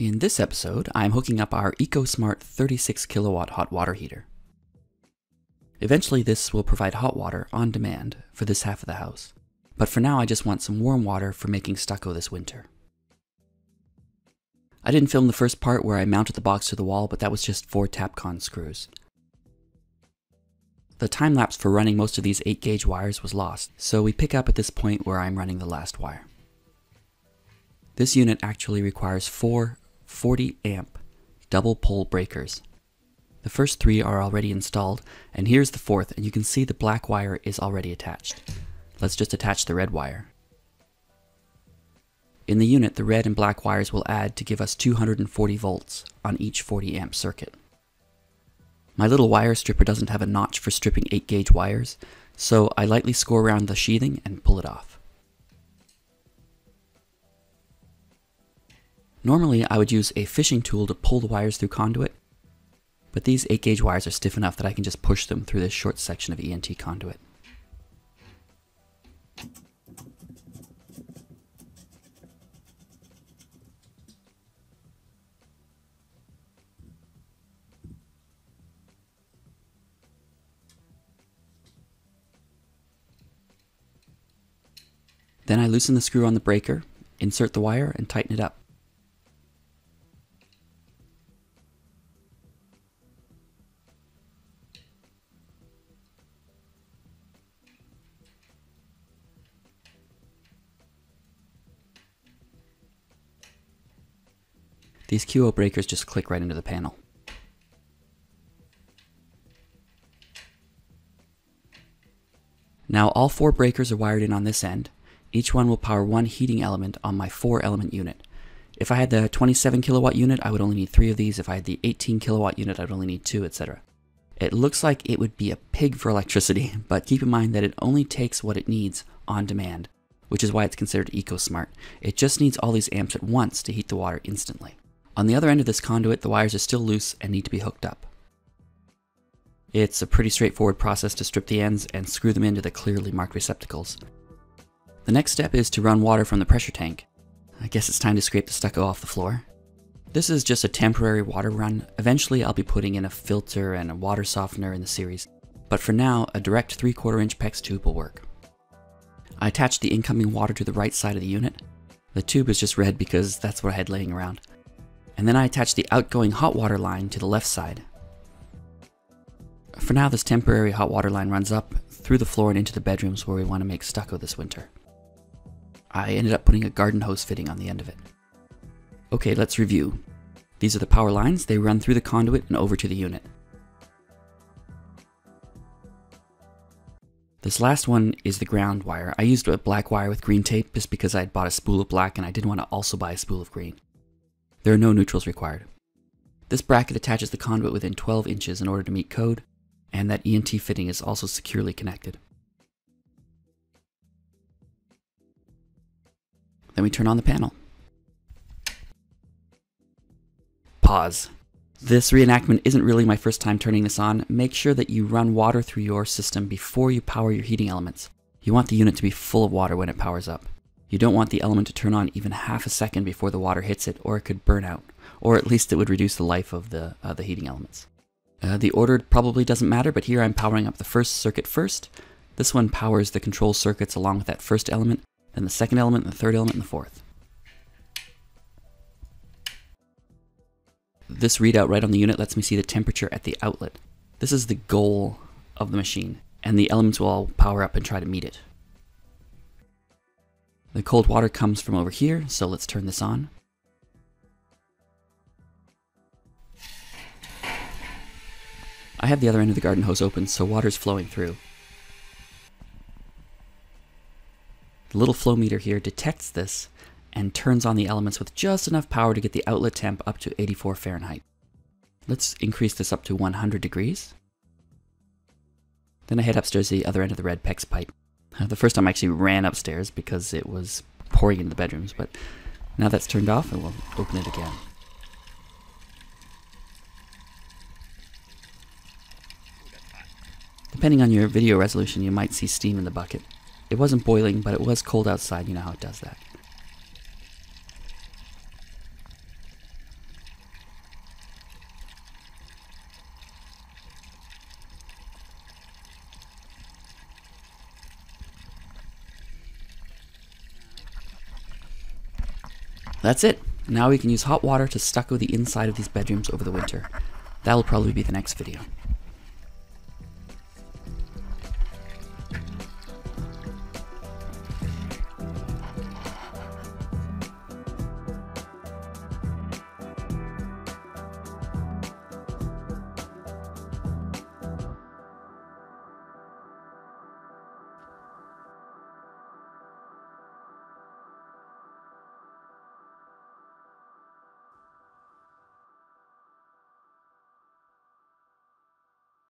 In this episode, I'm hooking up our EcoSmart 36 kilowatt hot water heater. Eventually this will provide hot water on demand for this half of the house, but for now I just want some warm water for making stucco this winter. I didn't film the first part where I mounted the box to the wall, but that was just 4 Tapcon screws. The time lapse for running most of these 8 gauge wires was lost, so we pick up at this point where I'm running the last wire. This unit actually requires 4 40 amp double pole breakers. The first 3 are already installed, and here's the 4th, and you can see the black wire is already attached. Let's just attach the red wire. In the unit, the red and black wires will add to give us 240 volts on each 40 amp circuit. My little wire stripper doesn't have a notch for stripping 8 gauge wires, so I lightly score around the sheathing and pull it off. Normally I would use a fishing tool to pull the wires through conduit, but these 8 gauge wires are stiff enough that I can just push them through this short section of ENT conduit. Then I loosen the screw on the breaker, insert the wire, and tighten it up. These QO breakers just click right into the panel. Now all 4 breakers are wired in on this end. Each one will power 1 heating element on my 4 element unit. If I had the 27 kilowatt unit, I would only need 3 of these. If I had the 18 kilowatt unit, I would only need 2, etc. It looks like it would be a pig for electricity, but keep in mind that it only takes what it needs on demand, which is why it's considered EcoSmart. It just needs all these amps at once to heat the water instantly. On the other end of this conduit, the wires are still loose and need to be hooked up. It's a pretty straightforward process to strip the ends and screw them into the clearly marked receptacles. The next step is to run water from the pressure tank. I guess it's time to scrape the stucco off the floor. This is just a temporary water run. Eventually I'll be putting in a filter and a water softener in the series, but for now a direct 3/4 inch PEX tube will work. I attached the incoming water to the right side of the unit. The tube is just red because that's what I had laying around. And then I attached the outgoing hot water line to the left side. For now this temporary hot water line runs up through the floor and into the bedrooms where we want to make stucco this winter. I ended up putting a garden hose fitting on the end of it. Okay, let's review. These are the power lines. They run through the conduit and over to the unit. This last one is the ground wire. I used a black wire with green tape just because I had bought a spool of black and I didn't want to also buy a spool of green. There are no neutrals required. This bracket attaches the conduit within 12 inches in order to meet code, and that ENT fitting is also securely connected. Then we turn on the panel. Pause. This reenactment isn't really my first time turning this on. Make sure that you run water through your system before you power your heating elements. You want the unit to be full of water when it powers up. You don't want the element to turn on even half a second before the water hits it, or it could burn out, or at least it would reduce the life of the heating elements. The order probably doesn't matter, but here I'm powering up the first circuit first. This one powers the control circuits along with that first element, then the second element, the third element, and the fourth. This readout right on the unit lets me see the temperature at the outlet. This is the goal of the machine, and the elements will all power up and try to meet it. The cold water comes from over here, so let's turn this on. I have the other end of the garden hose open, so water's flowing through. The little flow meter here detects this and turns on the elements with just enough power to get the outlet temp up to 84 Fahrenheit. Let's increase this up to 100 degrees. Then I head upstairs to the other end of the red PEX pipe. The first time I actually ran upstairs because it was pouring into the bedrooms, but now that's turned off and we'll open it again. Depending on your video resolution, you might see steam in the bucket. It wasn't boiling, but it was cold outside. You know how it does that. That's it. Now we can use hot water to stucco the inside of these bedrooms over the winter. That'll probably be the next video.